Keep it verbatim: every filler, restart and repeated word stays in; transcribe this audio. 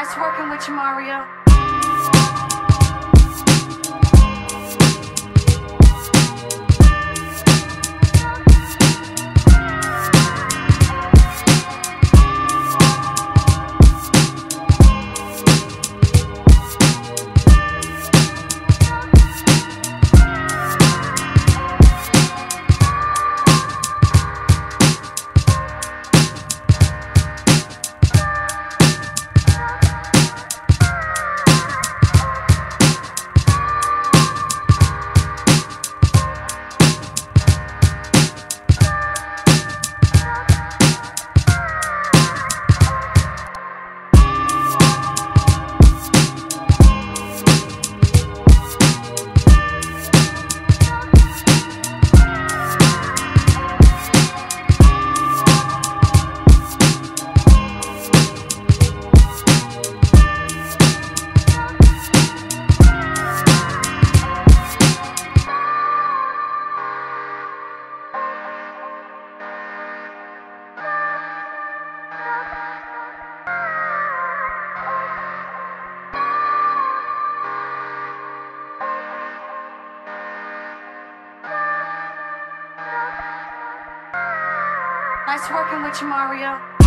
Nice working with you, Mario. Nice working with you, Mario.